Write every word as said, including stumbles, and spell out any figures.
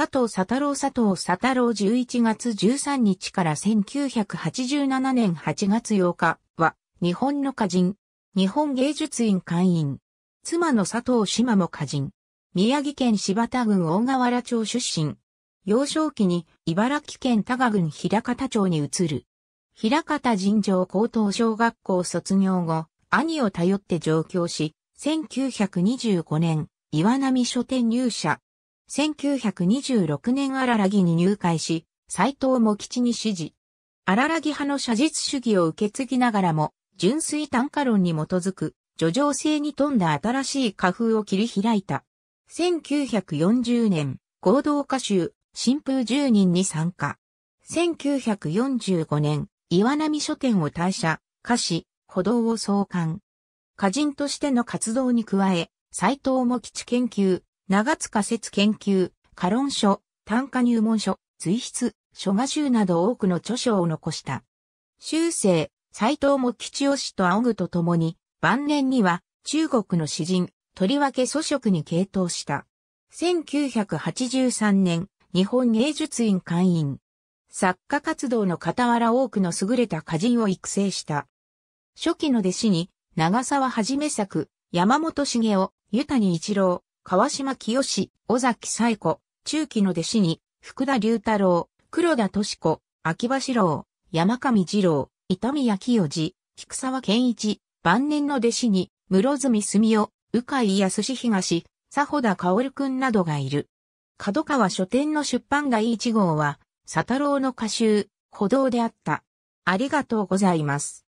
佐藤佐太郎佐藤佐太郎じゅういちがつじゅうさんにちからせんきゅうひゃくはちじゅうななねんはちがつようかは日本の歌人、日本芸術院会員、妻の佐藤島も歌人、宮城県柴田郡大河原町出身、幼少期に茨城県多賀郡平方町に移る。平方尋常高等小学校卒業後、兄を頼って上京し、せんきゅうひゃくにじゅうごねん、岩波書店入社。せんきゅうひゃくにじゅうろくねん荒良木に入会し、斎藤茂吉に師事。荒良木派の写実主義を受け継ぎながらも、純粋短歌論に基づく、叙情性に富んだ新しい歌風を切り開いた。せんきゅうひゃくよんじゅうねん、合同歌集、新風十人に参加。せんきゅうひゃくよんじゅうごねん、岩波書店を退社、歌詞、歩道を創刊。歌人としての活動に加え、斎藤茂吉研究、長塚節研究、歌論書、短歌入門書、随筆、書画集など多くの著書を残した。終生、斎藤茂吉を師と仰ぐとともに、晩年には中国の詩人、とりわけ蘇軾に傾倒した。せんきゅうひゃくはちじゅうさんねん、日本芸術院会員。作家活動の傍ら多くの優れた歌人を育成した。初期の弟子に、長沢一作、山本繁雄、湯谷一郎、川島清、尾崎彩子、中期の弟子に、福田龍太郎、黒田敏子、秋葉四郎、山上二郎、伊丹谷清二、菊沢健一、晩年の弟子に、室住澄夫、鵜飼康東、佐保田薫君などがいる。角川書店の出版第一号は、佐太郎の歌集、歩道であった。ありがとうございます。